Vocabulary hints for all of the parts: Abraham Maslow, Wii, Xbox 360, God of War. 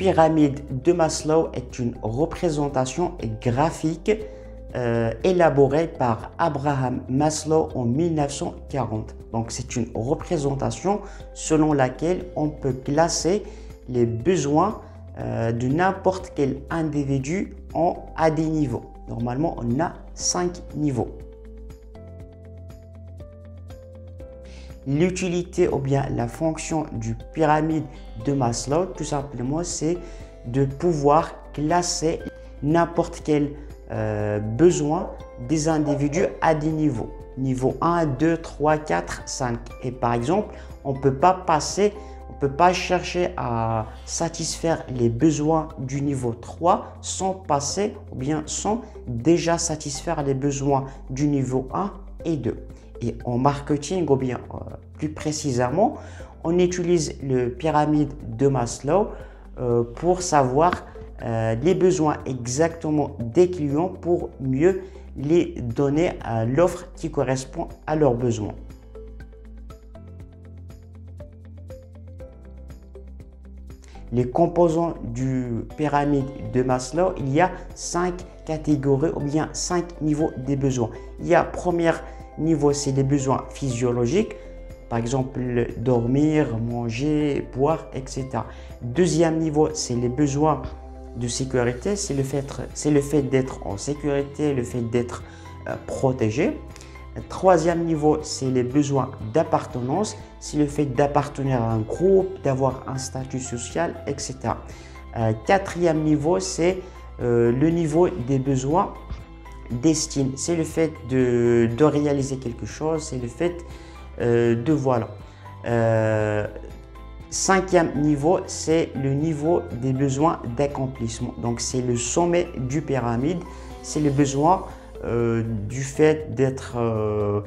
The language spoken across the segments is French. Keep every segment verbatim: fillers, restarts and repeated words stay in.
pyramide de Maslow est une représentation graphique euh, élaborée par Abraham Maslow en mille neuf cent quarante. Donc c'est une représentation selon laquelle on peut classer les besoins euh, de n'importe quel individu en à des niveaux. Normalement, on a cinq niveaux. L'utilité ou bien la fonction du pyramide de Maslow, tout simplement, c'est de pouvoir classer n'importe quel euh, besoin des individus à des niveaux. Niveau un, deux, trois, quatre, cinq. Et par exemple, on ne peut pas passer, on ne peut pas chercher à satisfaire les besoins du niveau trois sans passer ou bien sans déjà satisfaire les besoins du niveau un et deux. Et en marketing, ou bien euh, plus précisément, on utilise le pyramide de Maslow euh, pour savoir euh, les besoins exactement des clients pour mieux les donner à l'offre qui correspond à leurs besoins. Les composants du pyramide de Maslow, il y a cinq catégories ou bien cinq niveaux des besoins. Il y a premier niveau, c'est les besoins physiologiques, par exemple dormir, manger, boire, et cetera. Deuxième niveau, c'est les besoins de sécurité, c'est le fait, c'est le fait d'être en sécurité, le fait d'être euh, protégé. Troisième niveau, c'est les besoins d'appartenance, c'est le fait d'appartenir à un groupe, d'avoir un statut social, et cetera. Euh, quatrième niveau, c'est euh, le niveau des besoins d'estime, c'est le fait de, de réaliser quelque chose, c'est le fait euh, de voilà. Euh, Cinquième niveau, c'est le niveau des besoins d'accomplissement. Donc, c'est le sommet du pyramide. C'est le besoin euh, du fait d'être euh,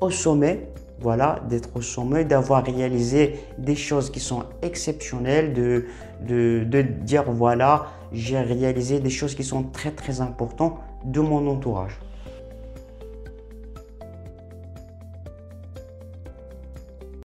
au sommet, voilà, d'être au sommet, d'avoir réalisé des choses qui sont exceptionnelles, de, de, de dire voilà, j'ai réalisé des choses qui sont très très importantes de mon entourage.